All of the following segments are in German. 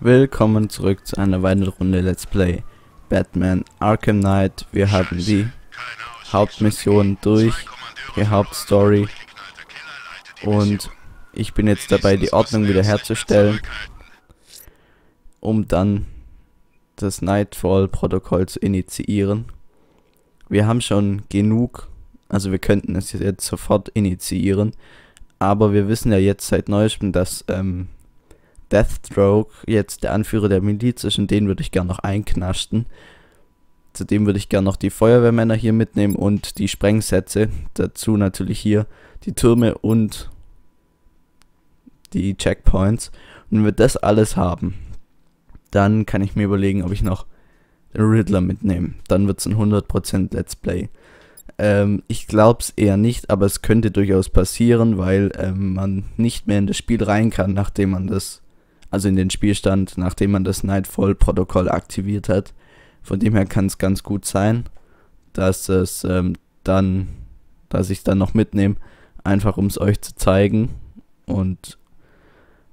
Willkommen zurück zu einer weiteren Runde Let's Play Batman Arkham Knight. Wir haben die Hauptmission durch, die Hauptstory, und ich bin jetzt dabei, die Ordnung wiederherzustellen, um dann das Nightfall-Protokoll zu initiieren. Wir haben schon genug, also wir könnten es jetzt sofort initiieren, aber wir wissen ja jetzt seit Neuestem, dass Deathstroke jetzt der Anführer der Miliz ist, und den würde ich gerne noch einknasten. Zudem würde ich gerne noch die Feuerwehrmänner hier mitnehmen und die Sprengsätze. Dazu natürlich hier die Türme und die Checkpoints. Und wenn wir das alles haben, dann kann ich mir überlegen, ob ich noch den Riddler mitnehme. Dann wird es ein 100% Let's Play. Ich glaube es eher nicht, aber es könnte durchaus passieren, weil man nicht mehr in das Spiel rein kann, nachdem man das, also in den Spielstand, nachdem man das Nightfall-Protokoll aktiviert hat. Von dem her kann es ganz gut sein, dass es dass ich es dann noch mitnehme, einfach um es euch zu zeigen. Und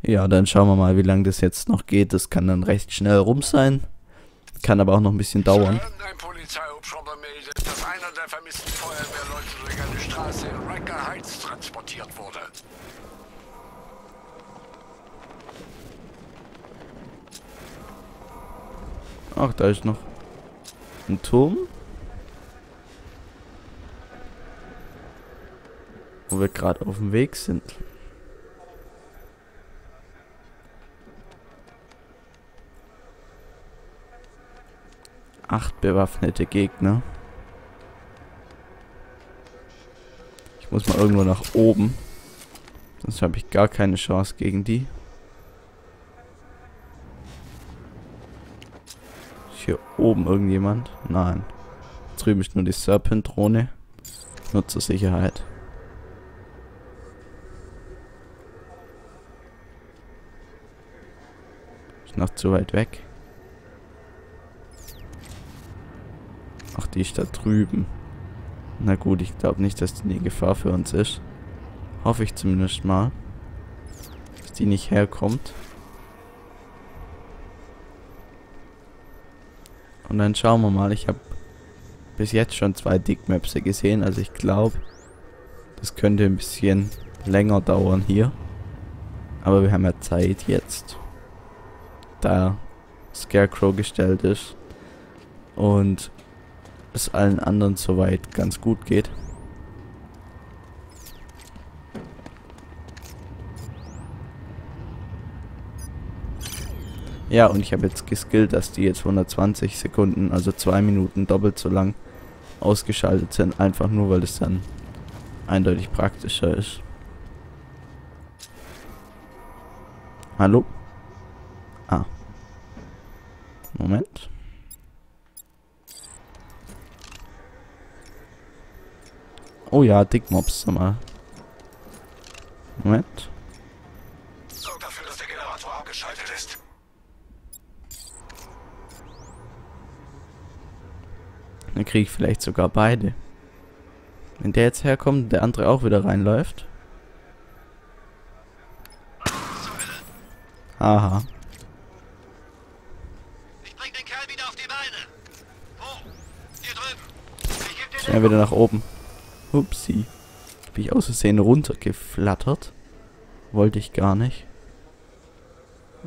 ja, dann schauen wir mal, wie lange das jetzt noch geht. Das kann dann recht schnell rum sein, kann aber auch noch ein bisschen dauern. Ein Polizeihubschrauber meldet, dass einer der vermissten Feuerwehrleute durch eine Straße in Riker Heights transportiert wurde. Ach, da ist noch ein Turm, wo wir gerade auf dem Weg sind. Acht bewaffnete Gegner. Ich muss mal irgendwo nach oben, sonst habe ich gar keine Chance gegen die. Hier oben irgendjemand? Nein. Drüben ist nur die Serpent-Drohne. Nur zur Sicherheit. Ist noch zu weit weg. Ach, die ist da drüben. Na gut, ich glaube nicht, dass die eine Gefahr für uns ist. Hoffe ich zumindest mal, dass die nicht herkommt. Und dann schauen wir mal, ich habe bis jetzt schon 2 Dickmöpse gesehen, also ich glaube, das könnte ein bisschen länger dauern hier. Aber wir haben ja Zeit jetzt, da Scarecrow gestellt ist und es allen anderen soweit ganz gut geht. Ja, und ich habe jetzt geskillt, dass die jetzt 120 Sekunden, also 2 Minuten doppelt so lang ausgeschaltet sind. Einfach nur, weil es dann eindeutig praktischer ist. Hallo? Ah. Moment. Oh ja, Dickmobs mal. Moment. Sorg dafür, dass der Generator abgeschaltet ist. Dann kriege ich vielleicht sogar beide. Wenn der jetzt herkommt und der andere auch wieder reinläuft. Aha. Ich bring den Kerl wieder auf die Beine. Wo? Hier drüben. Ich geb den schnell wieder nach oben. Upsi. Bin ich aus Versehen runtergeflattert. Wollte ich gar nicht.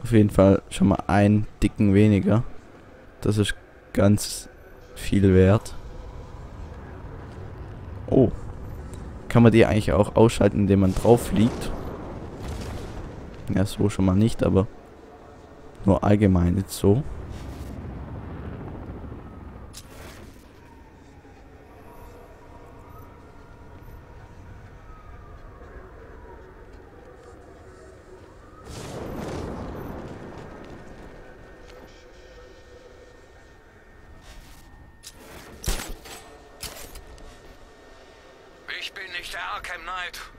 Auf jeden Fall schon mal einen dicken weniger. Das ist ganz viel wert. Oh. Kann man die eigentlich auch ausschalten, indem man drauf fliegt? Ja, so schon mal nicht, aber nur allgemein jetzt so.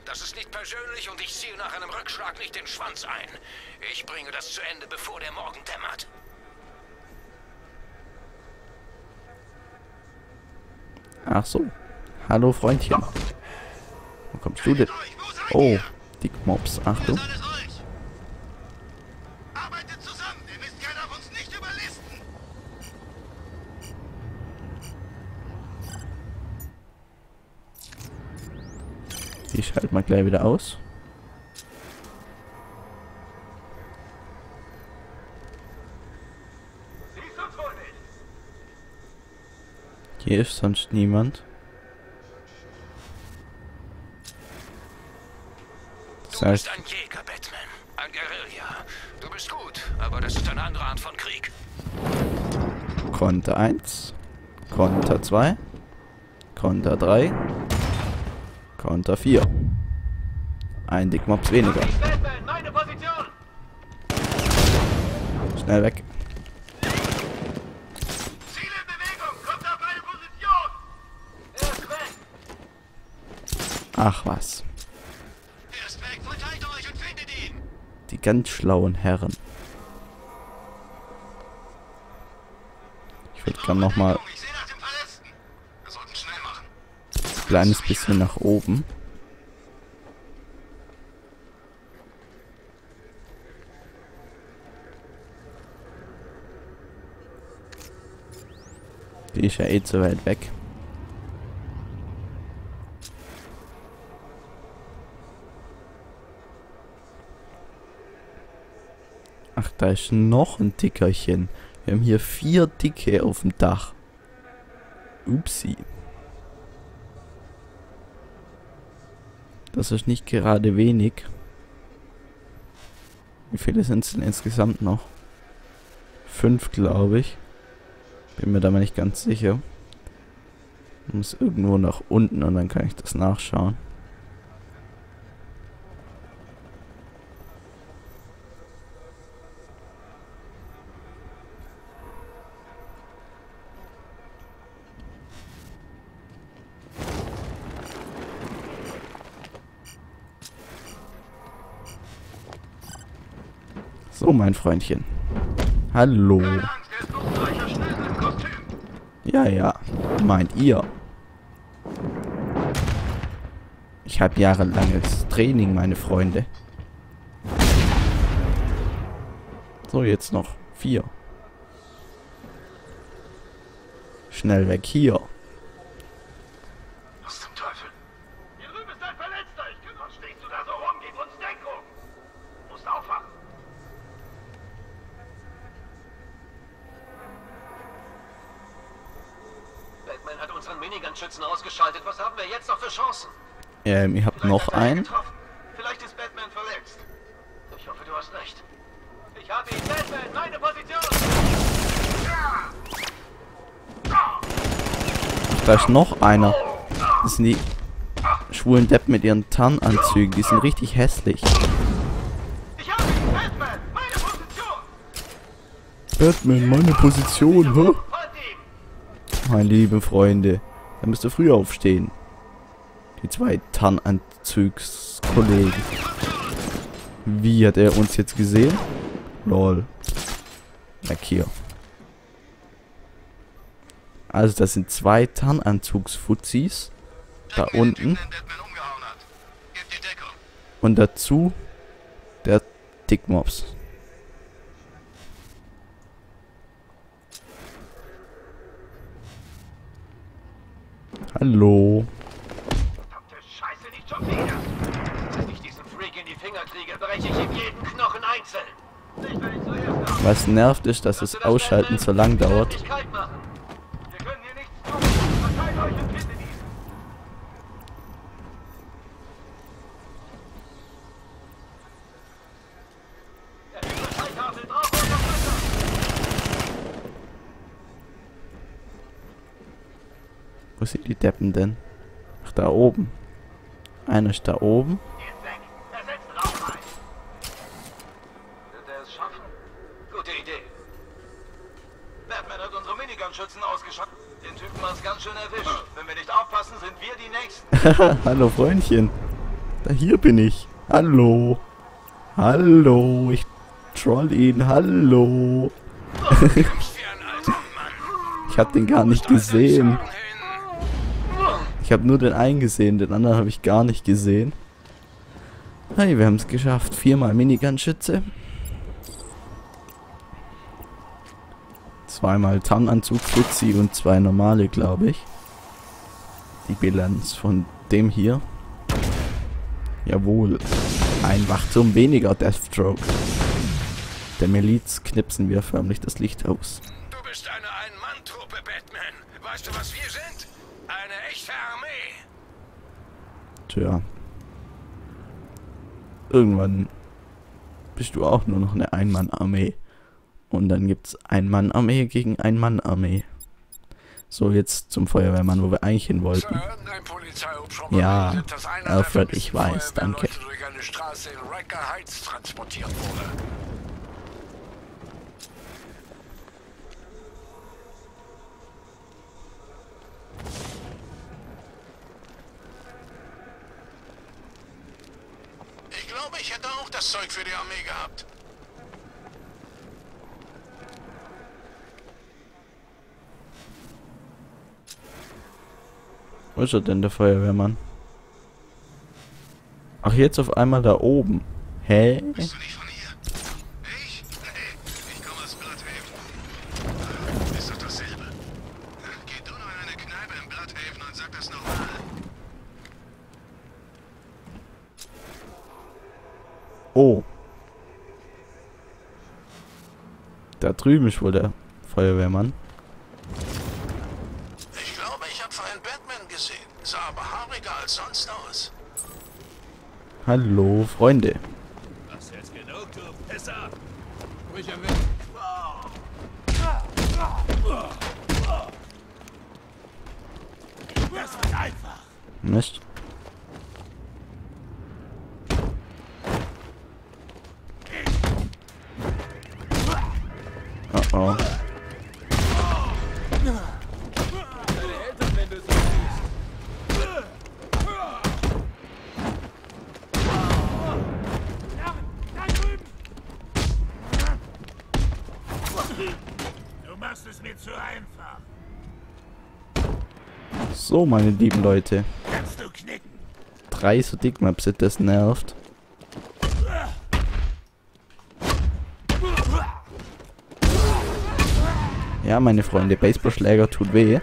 Das ist nicht persönlich und ich ziehe nach einem Rückschlag nicht den Schwanz ein. Ich bringe das zu Ende, bevor der Morgen dämmert. Ach so. Hallo, Freundchen. Wo kommst du denn? Oh, Dickmobs. Achtung. Arbeitet zusammen, ihr müsst keiner von uns nicht überlisten! Die schalten wir gleich wieder aus. Hier ist sonst niemand. Das heißt, du bist ein Jäger, Batman. Ein Guerilla. Du bist gut, aber das ist eine andere Art von Krieg. Konter 1. Konter 2. Konter 3. Konter 4. Ein Dickmops weniger. Schnell weg. Ach was. Die ganz schlauen Herren. Ich würde gerne nochmal ein kleines bisschen nach oben. Die ist ja eh zu weit weg. Ach, da ist noch ein Dickerchen. Wir haben hier 4 Dicke auf dem Dach. Upsi. Das ist nicht gerade wenig. Wie viele sind es denn insgesamt noch? 5, glaube ich. Bin mir da mal nicht ganz sicher. Ich muss irgendwo nach unten und dann kann ich das nachschauen. So, mein Freundchen. Hallo. Ja, ja. Meint ihr? Ich habe jahrelanges Training, meine Freunde. So, jetzt noch 4. Schnell weg hier. Was zum Teufel? Hier drüben ist ein Verletzter. Sonst stehst du da so rum, gib uns Deckung. Musst aufwachen. Batman hat unseren Minigun-Schützen ausgeschaltet. Was haben wir jetzt noch für Chancen? Ihr habt noch einen. Vielleicht ist Batman verletzt. Ich hoffe, du hast recht. Ich habe ihn, Batman, meine Position! Da ist noch einer. Das sind die schwulen Deppen mit ihren Tarnanzügen. Die sind richtig hässlich. Ich habe ihn, Batman, meine Position! Batman, meine Position, hä? Meine lieben Freunde, da müsst ihr früh aufstehen. Die 2 Tarnanzugskollegen. Wie hat er uns jetzt gesehen? Lol. Weg hier. Also das sind 2 Tarnanzugsfuzzis. Da unten. Und dazu der Dickmops. Hallo. Verdammte Scheiße, nicht schon wieder. Wenn ich diesen Freak in die Finger kriege, breche ich ihm jeden Knochen einzeln. Was nervt ist, dass das Ausschalten so lang dauert. Wir können hier nichts tun. Verteilt euch und findet ihn. Wo sind die Deppen denn? Ach, da oben. Einer ist da oben. Wird er es schaffen? Gute Idee. Batman hat unsere Minigun-Schützen ausgeschaltet. Den Typen war's ganz schön erwischt. Wenn wir nicht aufpassen, sind wir die Nächsten. Hallo, Freundchen. Da hier bin ich. Hallo. Hallo. Ich troll ihn. Hallo. Ich hab den gar nicht gesehen. Ich habe nur den einen gesehen, den anderen habe ich gar nicht gesehen. Hey, wir haben es geschafft. 4 Mal Minigun-Schütze. Zweimal Tarnanzug, Fuzzi und zwei normale, glaube ich. Die Bilanz von dem hier. Jawohl. Ein Wachturm weniger, Deathstroke. Der Miliz knipsen wir förmlich das Licht aus. Du bist eine Ein-Mann-Truppe, Batman. Weißt du, was wir sind? Eine echte Armee. Tja. Irgendwann bist du auch nur noch eine Ein-Mann-Armee. Und dann gibt's Ein-Mann-Armee gegen Ein-Mann-Armee. So, jetzt zum Feuerwehrmann, wo wir eigentlich hin wollten. Ja, Alfred, ich weiß, danke. Ich glaube, ich hätte auch das Zeug für die Armee gehabt. Wo ist er denn, der Feuerwehrmann? Ach, jetzt auf einmal da oben. Hä? Bist du nicht von hier? Ich? Nee, ich komme aus Bloodhaven. Ist doch dasselbe. Geh du nur in eine Kneipe in Bloodhaven und sag das nochmal. Oh. Da drüben ist wohl der Feuerwehrmann. Hallo, Freunde. Das ist jetzt genug, du Pisser. Ruhig am Weg. Das wird einfach. Mist. Oh. So, meine lieben Leute. 3 so dick Maps, das nervt. Ja, meine Freunde, Baseballschläger tut weh.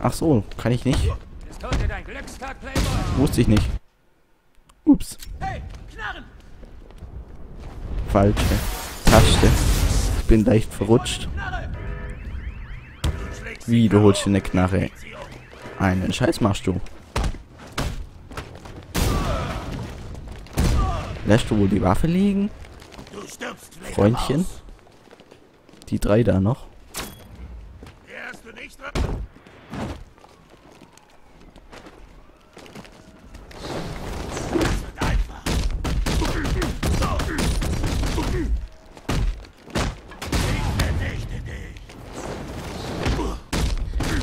Ach so, kann ich nicht. Ist heute dein Glückstag, Playboy? Wusste ich nicht. Ups. Hey, Knarren! Falsche Taste. Ich bin leicht verrutscht. Wie, du holst dir eine Knarre? Einen Scheiß machst du. Lässt du wohl die Waffe liegen? Freundchen? Die 3 da noch.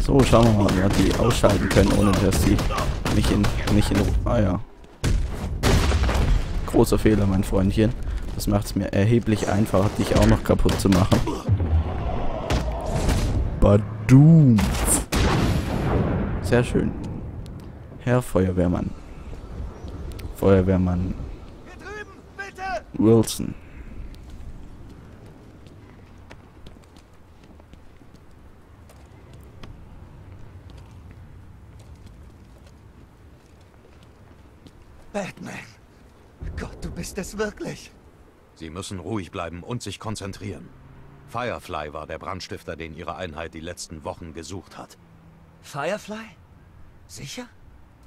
So, schauen wir mal, ob wir die ausschalten können, ohne dass sie nicht in Ah ja. Großer Fehler, mein Freundchen. Das macht es mir erheblich einfacher, dich auch noch kaputt zu machen. Badum. Sehr schön. Herr Feuerwehrmann. Feuerwehrmann. Hier drüben, bitte! Wilson. Batman. Gott, du bist es wirklich. Sie müssen ruhig bleiben und sich konzentrieren. Firefly war der Brandstifter, den Ihre Einheit die letzten Wochen gesucht hat. Firefly? Sicher?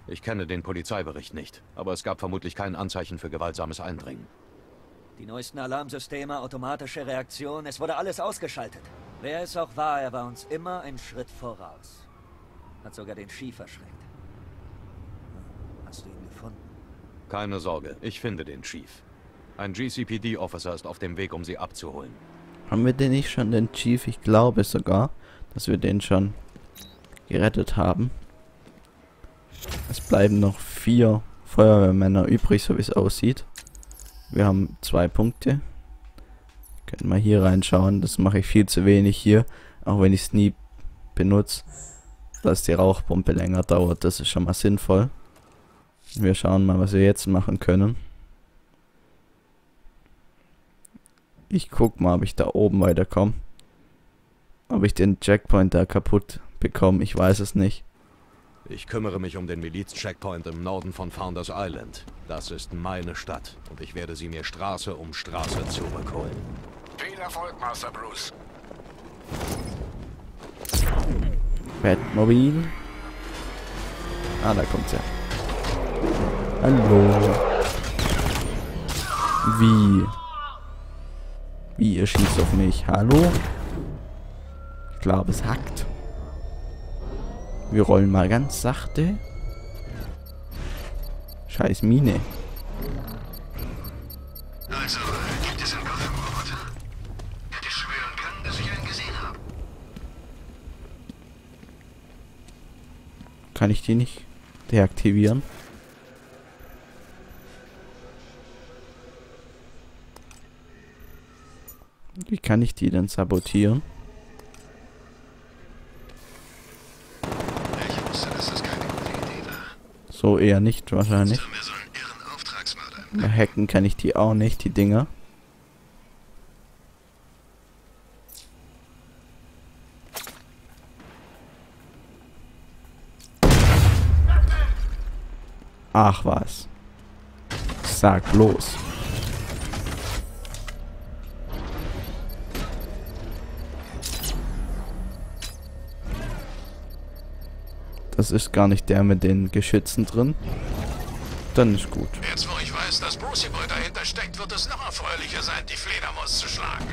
Ich kenne den Polizeibericht nicht, aber es gab vermutlich kein Anzeichen für gewaltsames Eindringen. Die neuesten Alarmsysteme, automatische Reaktion, es wurde alles ausgeschaltet. Wer es auch war, er war uns immer einen Schritt voraus. Hat sogar den Ski verschreckt. Hast du ihn gefunden? Keine Sorge, ich finde den Chief. Ein GCPD-Officer ist auf dem Weg, um sie abzuholen. Haben wir denn nicht schon den Chief? Ich glaube sogar, dass wir den schon gerettet haben. Es bleiben noch 4 Feuerwehrmänner übrig, so wie es aussieht. Wir haben 2 Punkte. Können mal hier reinschauen. Das mache ich viel zu wenig hier. Auch wenn ich es nie benutze. Dass die Rauchpumpe länger dauert. Das ist schon mal sinnvoll. Wir schauen mal, was wir jetzt machen können. Ich guck mal, ob ich da oben weiterkomme. Ob ich den Checkpoint da kaputt bekomme. Ich weiß es nicht. Ich kümmere mich um den Miliz-Checkpoint im Norden von Founders Island. Das ist meine Stadt und ich werde sie mir Straße um Straße zurückholen. Viel Erfolg, Master Bruce. Batmobile. Ah, da kommt's ja. Hallo. Wie? Wie, ihr schießt auf mich? Hallo? Ich glaube, es hackt. Wir rollen mal ganz sachte. Scheiß Mine. Also, gibt es ein Kofferwort? Hätte schwören können, dass ich einen gesehen habe. Kann ich die nicht deaktivieren? Wie kann ich die denn sabotieren? So eher nicht, wahrscheinlich. Hacken kann ich die auch nicht, die Dinger. Ach was. Sag bloß. Das ist gar nicht der mit den Geschützen drin. Dann ist gut. Jetzt, wo ich weiß, dass Brucey-Boy dahinter steckt, wird es noch erfreulicher sein, die Fledermaus zu schlagen.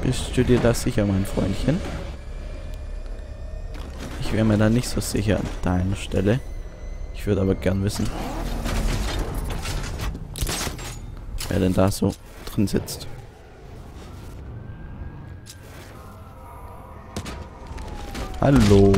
Bist du dir das sicher, mein Freundchen? Ich wäre mir da nicht so sicher an deiner Stelle. Ich würde aber gern wissen, wer denn da so drin sitzt. Hallo.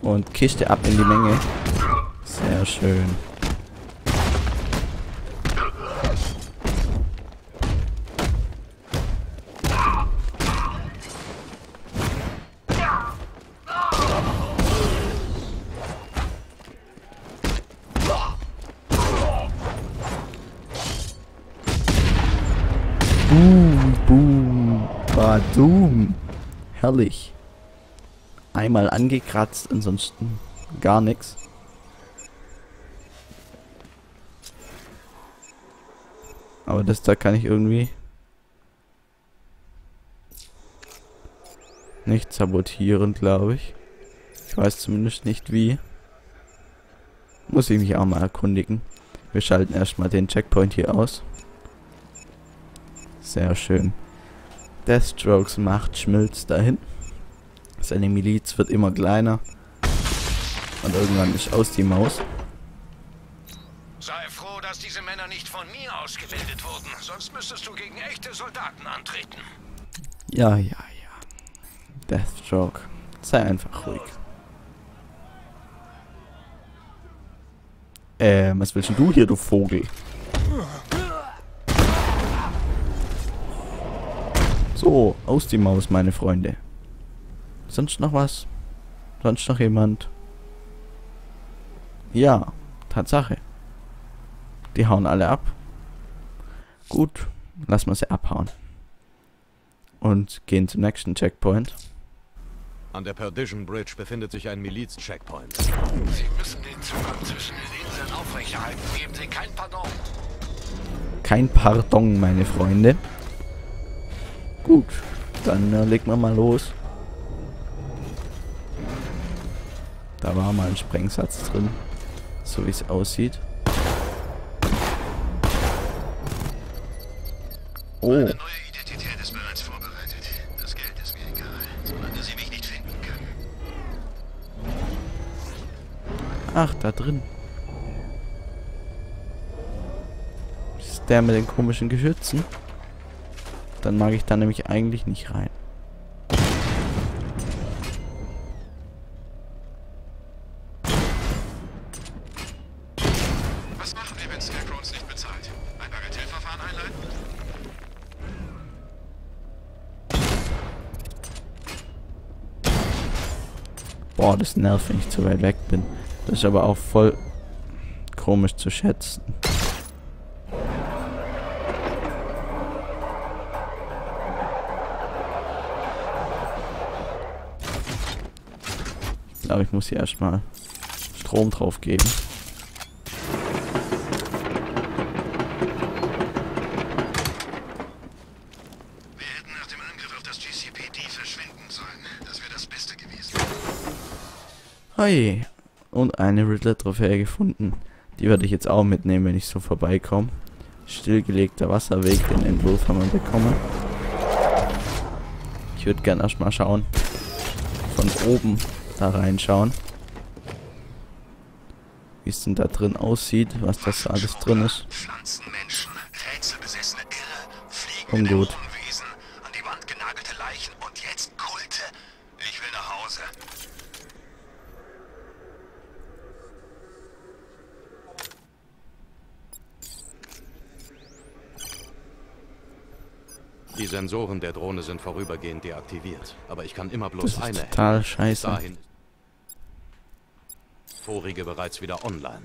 Und Kiste ab in die Menge. Sehr schön. Boom. Herrlich. Einmal angekratzt, ansonsten gar nichts. Aber das da kann ich irgendwie nicht sabotieren, glaube ich. Ich weiß zumindest nicht wie. Muss ich mich auch mal erkundigen. Wir schalten erstmal den Checkpoint hier aus. Sehr schön. Deathstrokes Macht schmilzt dahin. Seine Miliz wird immer kleiner. Und irgendwann ist aus die Maus. Sei froh, dass diese Männer nicht von mir ausgebildet wurden. Sonst müsstest du gegen echte Soldaten antreten. Ja, ja, ja. Deathstroke. Sei einfach ruhig. Was willst du hier, du Vogel? So, aus die Maus, meine Freunde. Sonst noch was? Sonst noch jemand? Ja, Tatsache. Die hauen alle ab. Gut, lassen wir sie abhauen. Und gehen zum nächsten Checkpoint. An der Perdition Bridge befindet sich ein Miliz-Checkpoint. Sie müssen den Zugang zwischen den Inseln aufrechterhalten. Geben Sie kein Pardon. Kein Pardon, meine Freunde. Gut, dann legt man mal los. Da war mal ein Sprengsatz drin, so wie es aussieht. Oh. Meine neue Identität ist bereits vorbereitet. Das Geld ist mir egal, solange sie mich nicht finden können. Ach, da drin. Ist der mit den komischen Geschützen? Dann mag ich da nämlich eigentlich nicht rein. Boah, das nervt, wenn ich zu weit weg bin. Das ist aber auch voll komisch zu schätzen. Ich glaube, ich muss hier erstmal Strom drauf geben. Hey. Und eine Riddler-Trophäe gefunden. Die werde ich jetzt auch mitnehmen, wenn ich so vorbeikomme. Stillgelegter Wasserweg, den Entwurf haben wir bekommen. Ich würde gerne erstmal schauen. Von oben da reinschauen. Wie es denn da drin aussieht, was das da alles drin ist. Ungut. Die Sensoren der Drohne sind vorübergehend deaktiviert, aber ich kann immer bloß eine. Total scheiße. Vorige bereits wieder online.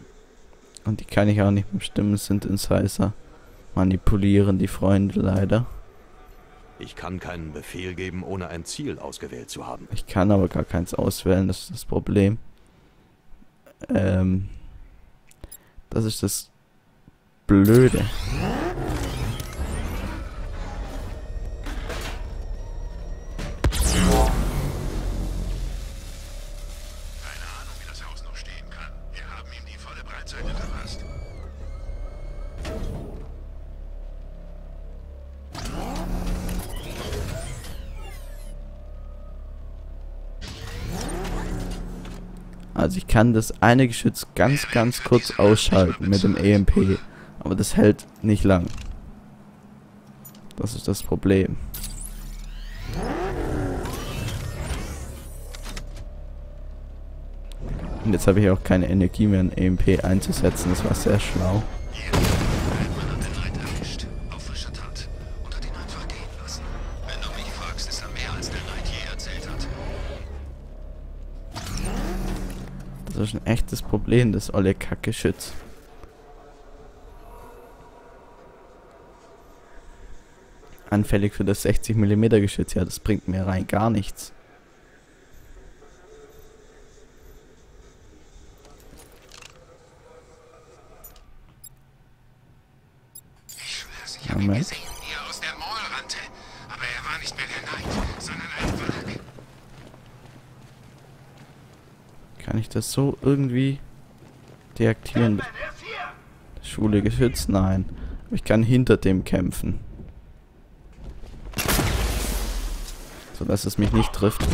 Und die kann ich auch nicht bestimmen, es sind Insider. Manipulieren die Freunde leider. Ich kann keinen Befehl geben, ohne ein Ziel ausgewählt zu haben. Ich kann aber gar keins auswählen, das ist das Problem. Das ist das Blöde. Also ich kann das eine Geschütz ganz kurz ausschalten mit dem EMP, aber das hält nicht lang. Das ist das Problem. Und jetzt habe ich auch keine Energie mehr, ein EMP einzusetzen, das war sehr schlau. Das ist ein echtes Problem, das olle Kackgeschütz. Anfällig für das 60mm Geschütz, ja, das bringt mir rein gar nichts. Ich schwör's, ich hab ihn gesehen, wie er aus der Mall rannte, aber er war nicht mehr der Knight, sondern ein Wrack. Kann ich das so irgendwie deaktivieren? Schule geschützt? Nein. Aber ich kann hinter dem kämpfen. So dass es mich nicht trifft.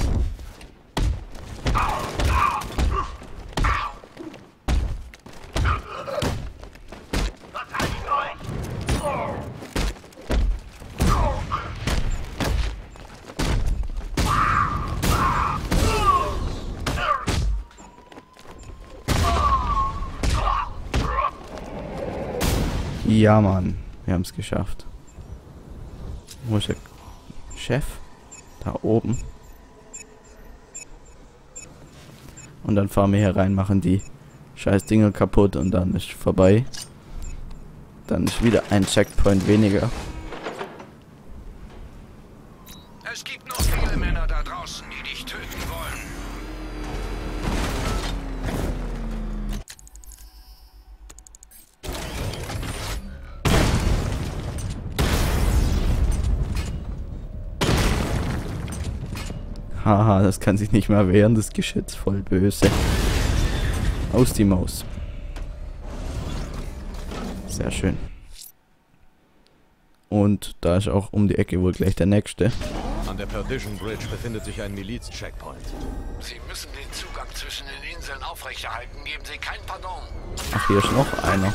Ja, Mann. Wir haben es geschafft. Wo ist der Chef? Da oben. Und dann fahren wir hier rein, machen die scheiß Dinger kaputt und dann ist vorbei. Dann ist wieder ein Checkpoint weniger. Es gibt noch viele Männer da draußen, die dich töten wollen. Haha, das kann sich nicht mehr wehren, das Geschütz, voll böse. Aus die Maus. Sehr schön. Und da ist auch um die Ecke wohl gleich der nächste. An der Perdition Bridge befindet sich ein Miliz-Checkpoint. Sie müssen den Zugang zwischen den Inseln aufrechterhalten, geben Sie kein Pardon. Ach, hier ist noch einer.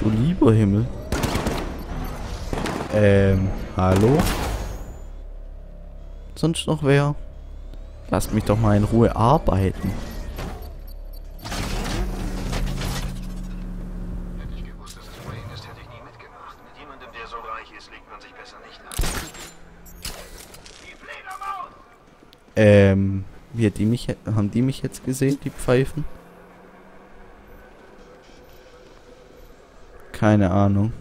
Du lieber Himmel. Hallo? Sonst noch wer? Lasst mich doch mal in Ruhe arbeiten. Hätte ich gewusst, dass es bei Ihnen ist, hätte ich nie mitgemacht. Mit jemandem, der so reich ist, legt man sich besser nicht an. Die Fledermaus! Haben die mich jetzt gesehen, die Pfeifen? Keine Ahnung.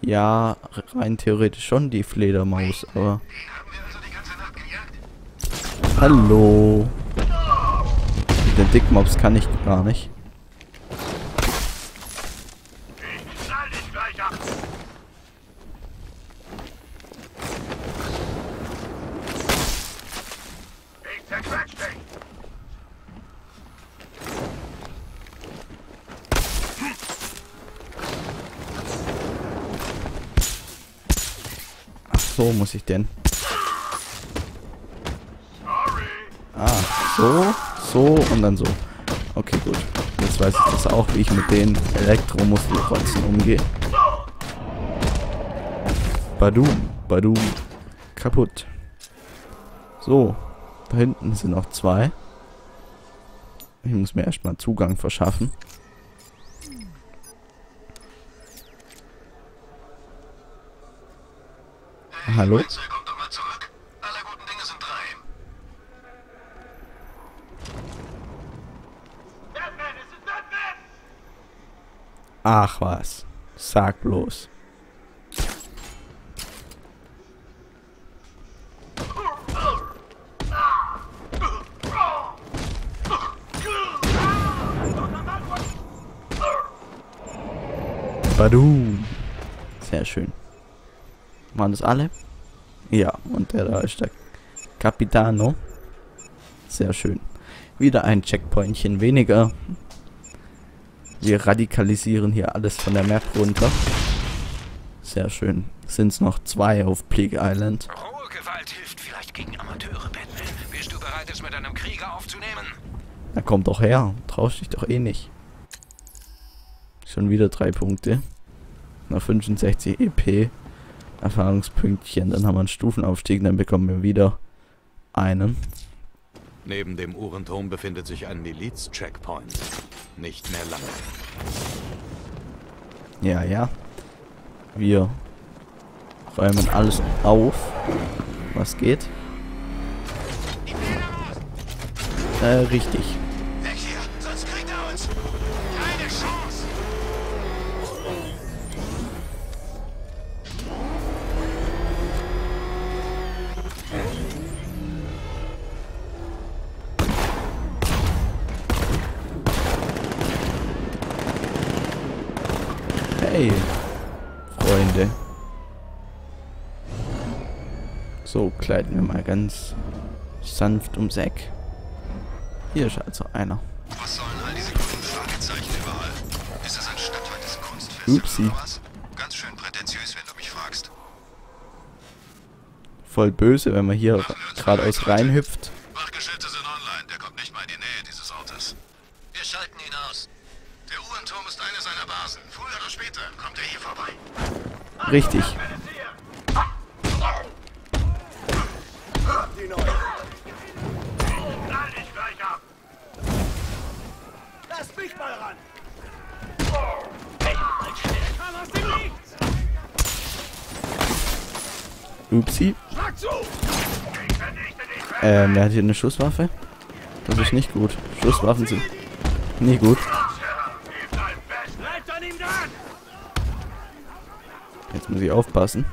Ja, rein theoretisch schon die Fledermaus, aber... Hallo! Mit den Dickmops kann ich gar nicht. So muss ich denn. Ah, so und dann so. Okay, gut. Jetzt weiß ich das auch, wie ich mit den Elektromuskelrotzen umgehe. Badum, badum. Kaputt. So, da hinten sind noch zwei. Ich muss mir erstmal Zugang verschaffen. Hallo? Polizei kommt nochmal zurück. Alle guten Dinge sind drei. Batman, es ist Batman! Ach was. Sag bloß. Badum. Sehr schön. Waren das alle? Ja, und der da ist der Capitano. Sehr schön. Wieder ein Checkpointchen weniger. Wir radikalisieren hier alles von der Map runter. Sehr schön. Sind es noch zwei auf Plague Island. Rohe Gewalt hilft vielleicht gegen Amateure, Batman. Bist du bereit, es mit einem Krieger aufzunehmen? Na komm doch her. Traust dich doch eh nicht. Schon wieder 3 Punkte. Na, 65 EP. Erfahrungspünktchen, dann haben wir einen Stufenaufstieg, dann bekommen wir wieder einen. Neben dem Uhrenturm befindet sich ein Miliz-Checkpoint. Nicht mehr lange. Ja, ja. Wir räumen alles auf. Was geht? Richtig. Weg hier, sonst kriegt er uns. Keine Chance. Hey, Freunde. So, kleiden wir mal ganz sanft ums Eck. Hier ist also einer. Was sollen all diese großen Fragezeichen überall? Ist das ein stadtweites Kunstfest? Upsi. Ganz schön prätentiös, wenn du mich fragst. Voll böse, wenn man hier geradeaus reinhüpft. Wachgeschütze sind online, der kommt nicht mal in die Nähe dieses Ortes. Wir schalten ihn aus. Der Uhrenturm ist eine seiner Basen. Früher oder später kommt er hier vorbei. Richtig. Lass mich mal ran. Upsi. Er hat hier eine Schusswaffe. Das ist nicht gut. Schusswaffen sind nie gut. Jetzt muss ich aufpassen.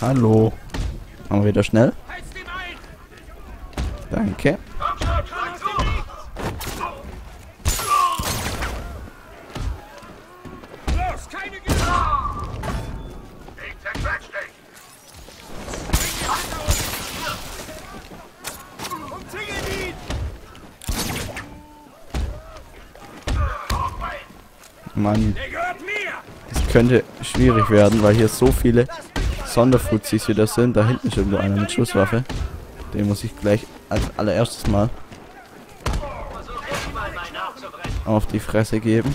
Hallo. Machen wir wieder schnell. Danke. Mann, das könnte schwierig werden, weil hier so viele Sonderfuzis wieder sind. Da hinten ist irgendwo einer mit Schusswaffe. Den muss ich gleich als allererstes mal auf die Fresse geben.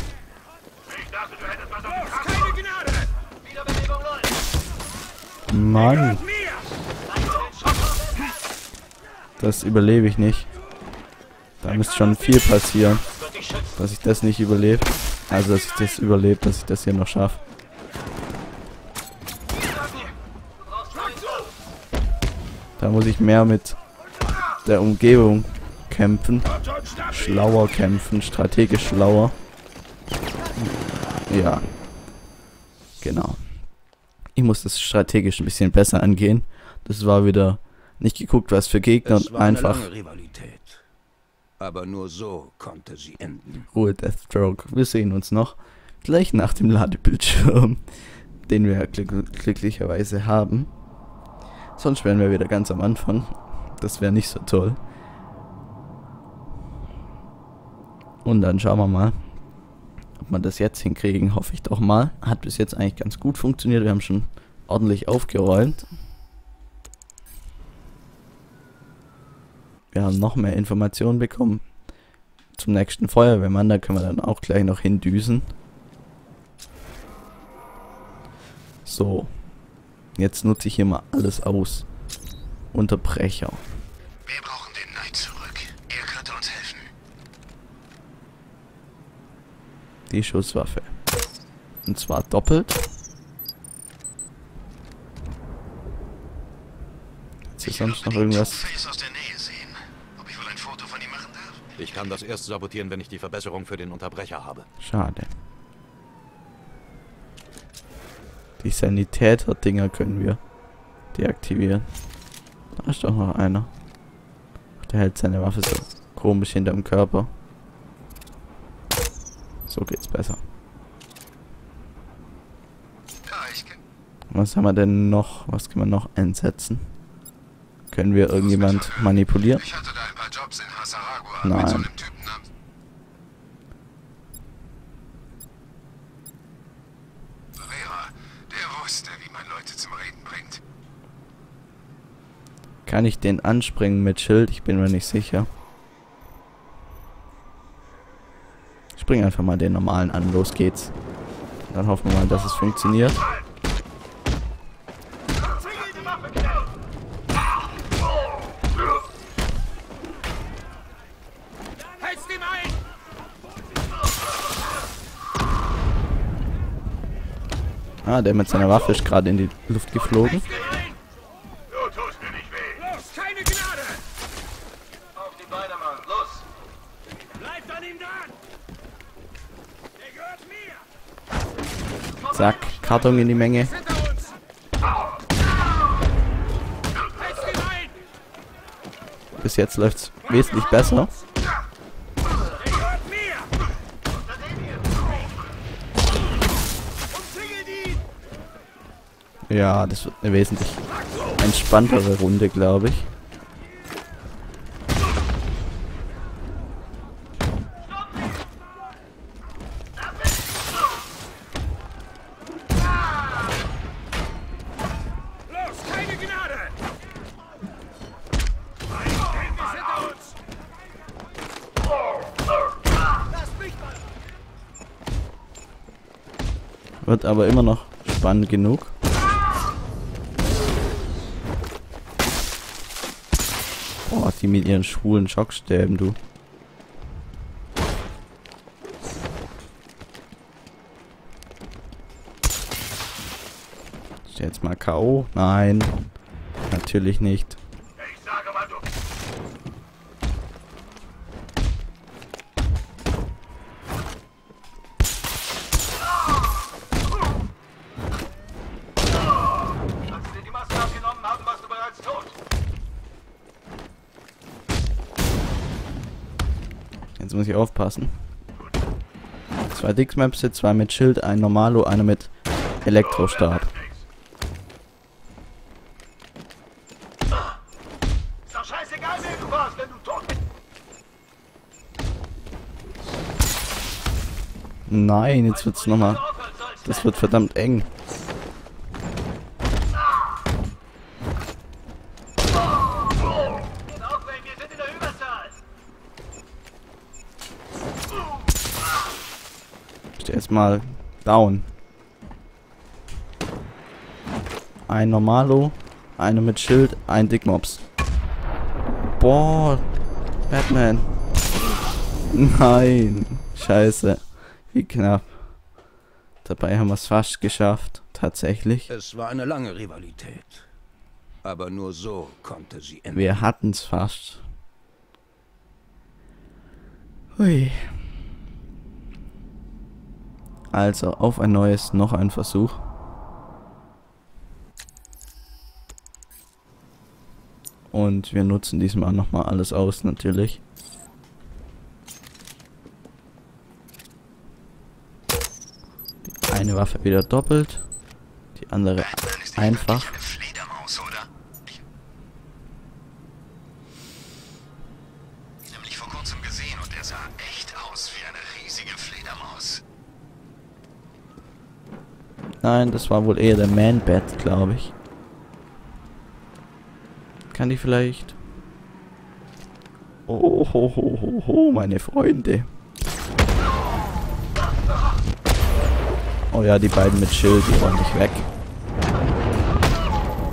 Mann, das überlebe ich nicht. Da müsste schon viel passieren, dass ich das nicht überlebe. Also, dass ich das überlebe, dass ich das hier noch schaffe. Da muss ich mehr mit der Umgebung kämpfen. Schlauer kämpfen, strategisch schlauer. Ja. Genau. Ich muss das strategisch ein bisschen besser angehen. Das war wieder nicht geguckt, was für Gegner und einfach. Aber nur so konnte sie enden. Ruhe, Deathstroke. Wir sehen uns noch gleich nach dem Ladebildschirm, den wir glücklicherweise haben. Sonst wären wir wieder ganz am Anfang. Das wäre nicht so toll. Und dann schauen wir mal, ob wir das jetzt hinkriegen. Hoffe ich doch mal. Hat bis jetzt eigentlich ganz gut funktioniert. Wir haben schon ordentlich aufgeräumt. Wir haben noch mehr Informationen bekommen zum nächsten Feuerwehrmann. Da können wir dann auch gleich noch hindüsen. So. Jetzt nutze ich hier mal alles aus. Unterbrecher. Wir brauchen den Knight zurück. Er könnte uns helfen. Die Schusswaffe. Und zwar doppelt. Hat hier sonst noch irgendwas? Ich kann das erst sabotieren, wenn ich die Verbesserung für den Unterbrecher habe. Schade. Die Sanitäter-Dinger können wir deaktivieren. Da ist doch noch einer. Der hält seine Waffe so komisch hinterm Körper. So geht's besser. Was haben wir denn noch? Was können wir noch einsetzen? Können wir irgendjemand manipulieren? Nein. Kann ich den anspringen mit Schild? Ich bin mir nicht sicher. Ich springe einfach mal den normalen an. Los geht's. Dann hoffen wir mal, dass es funktioniert. Ah, der mit seiner Waffe ist gerade in die Luft geflogen. Zack, Karton in die Menge. Bis jetzt läuft's wesentlich besser. Ja, das wird eine wesentlich entspanntere Runde, glaube ich. Wird aber immer noch spannend genug. Boah, die mit ihren schwulen Schockstäben, du. Ist der jetzt mal K.O.? Nein, natürlich nicht. Jetzt muss ich aufpassen. 2 Dix-Möpse, 2 mit Schild, ein Normalo, einer mit Elektrostab. Nein, jetzt wird's nochmal. Das wird verdammt eng. Mal down. Ein Normalo, einer mit Schild, ein Dickmops. Boah, Batman. Nein, scheiße. Wie knapp. Dabei haben wir es fast geschafft, tatsächlich. Es war eine lange Rivalität. Aber nur so konnte sie enden. Wir hatten es fast. Hui. Also, auf ein neues, noch ein Versuch. Und wir nutzen diesmal nochmal alles aus, natürlich. Die eine Waffe wieder doppelt, die andere einfach. Nein, das war wohl eher der Man-Bat, glaube ich. Kann die vielleicht... Oh, ho, ho, ho, ho, meine Freunde. Oh ja, die beiden mit Schild, die wollen nicht weg.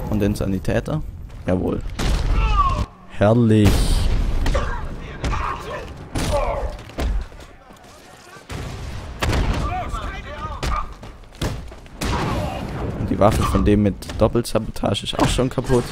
Und den Sanitäter? Jawohl. Herrlich. Und die Waffe von dem mit Doppelsabotage ist auch schon kaputt.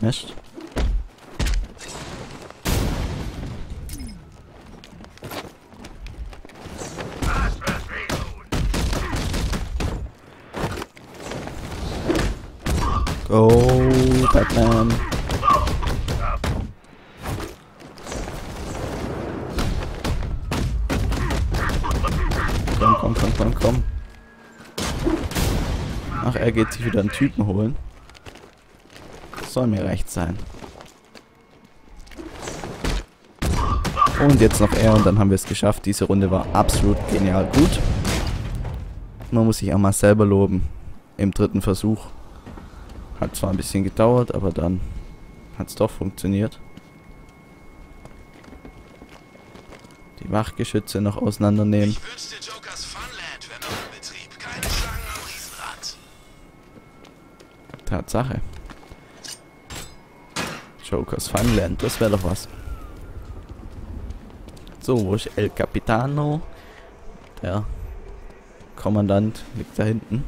Mist. Go, Batman. Komm, komm, komm, komm, komm. Ach, er geht sich wieder einen Typen holen. Soll mir recht sein. Und jetzt noch er und dann haben wir es geschafft. Diese Runde war absolut genial gut. Man muss sich auch mal selber loben. Im dritten Versuch. Hat zwar ein bisschen gedauert, aber dann hat es doch funktioniert. Die Wachgeschütze noch auseinandernehmen. Ich wünschte Jokers Funland wäre noch im Betrieb. Keine Schlangen am Riesenrad. Tatsache. Jokers Funland, das wäre doch was. So, wo ist El Capitano? Der Kommandant liegt da hinten.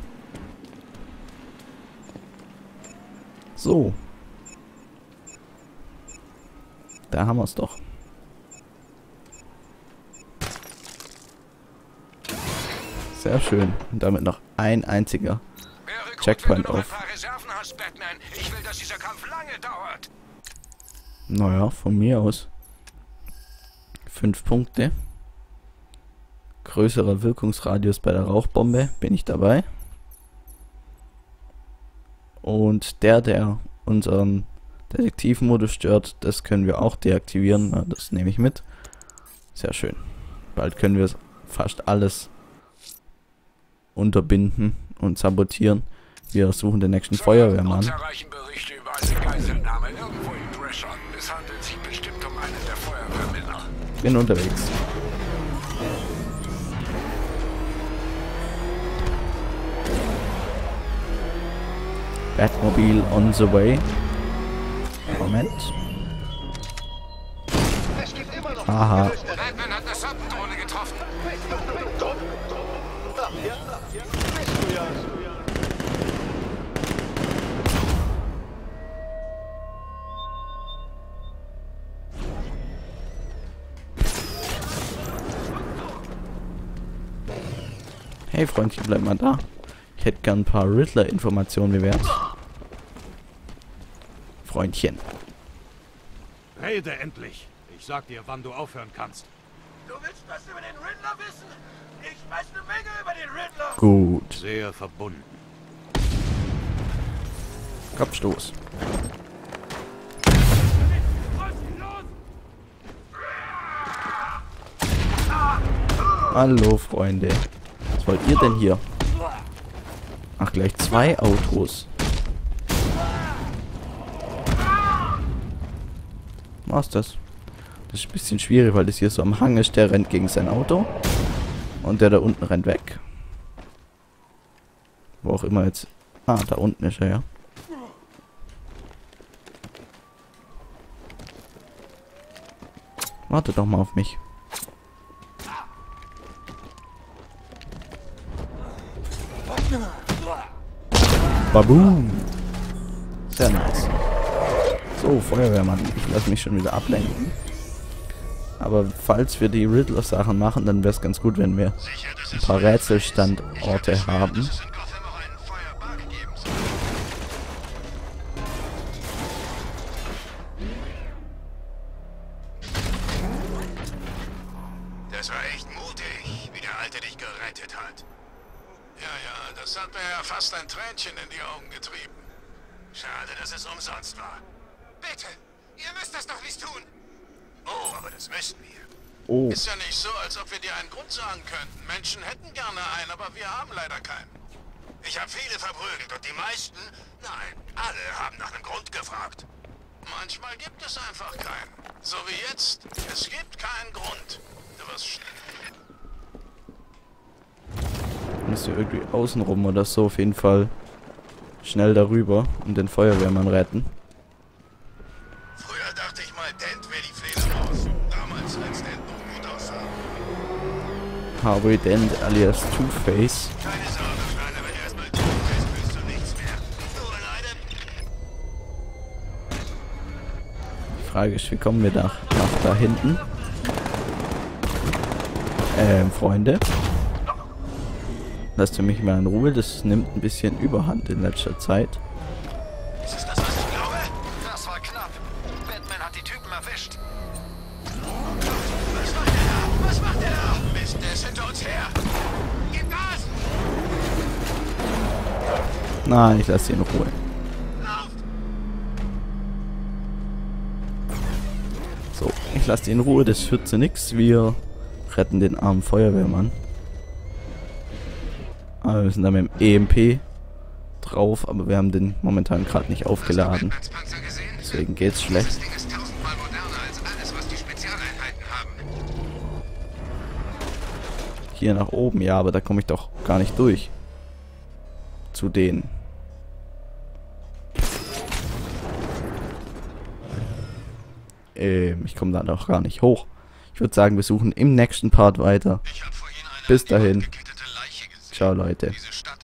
So. Da haben wir es doch. Sehr schön. Und damit noch ein einziger Checkpoint auf. Ich will, dass dieser Kampf lange dauert. Naja, von mir aus. 5 Punkte. Größerer Wirkungsradius bei der Rauchbombe. Bin ich dabei. Und der unseren Detektivmodus stört, das können wir auch deaktivieren. Na, das nehme ich mit. Sehr schön. Bald können wir fast alles unterbinden und sabotieren. Wir suchen den nächsten Feuerwehrmann. Es handelt sich bestimmt um einen der Feuerwehrmänner. Bin unterwegs. Batmobile on the way. Moment. Aha. Batman hat eine Serpent-Drohne getroffen. Hey Freundchen, bleib mal da. Ich hätte gern ein paar Riddler-Informationen gewährt. Freundchen. Rede endlich. Ich sag dir, wann du aufhören kannst. Du willst was über den Riddler wissen? Ich weiß eine Menge über den Riddler. Gut. Sehr verbunden. Kopfstoß. Hallo Freunde. Was wollt ihr denn hier? Ach, gleich zwei Autos. War's das? Das ist ein bisschen schwierig, weil das hier so am Hang ist. Der rennt gegen sein Auto. Und der da unten rennt weg. Wo auch immer jetzt... Ah, da unten ist er, ja. Warte doch mal auf mich. Baboom! Sehr nice. So, Feuerwehrmann. Ich lasse mich schon wieder ablenken. Aber falls wir die Riddler-Sachen machen, dann wäre es ganz gut, wenn wir ein paar Rätselstandorte haben. Das war echt mutig, wie der Alte dich gerettet hat. Ja, das hat mir ja fast ein Tränchen in die Augen getrieben. Schade, dass es umsonst war. Bitte, ihr müsst das doch nicht tun. Oh, aber das müssen wir. Oh. Ist ja nicht so, als ob wir dir einen Grund sagen könnten. Menschen hätten gerne einen, aber wir haben leider keinen. Ich habe viele verprügelt und die meisten, nein, alle haben nach einem Grund gefragt. Manchmal gibt es einfach keinen. So wie jetzt, es gibt keinen Grund. Du wirst schnell. Müsst ihr irgendwie außenrum oder so, auf jeden Fall schnell darüber und den Feuerwehrmann retten. Harvey Dent alias Two-Face. Die Frage ist, wie kommen wir nach da hinten? Freunde. Lasst ihr mich mal in Ruhe, das nimmt ein bisschen Überhand in letzter Zeit. Ist es das, was ich glaube? Das war knapp. Batman hat die Typen erwischt. Was macht er da? Was macht er da? Mist, der ist hinter uns her. Gib Gas! Nein, ich lasse ihn in Ruhe. So, ich lasse ihn in Ruhe, das führt zu nichts. Wir retten den armen Feuerwehrmann. Ah, wir sind da mit dem EMP drauf, aber wir haben den momentan gerade nicht aufgeladen. Deswegen geht's schlecht. Hier nach oben, ja, aber da komme ich doch gar nicht durch. Zu denen. Ich komme da doch gar nicht hoch. Ich würde sagen, wir suchen im nächsten Part weiter. Bis dahin. Ciao Leute.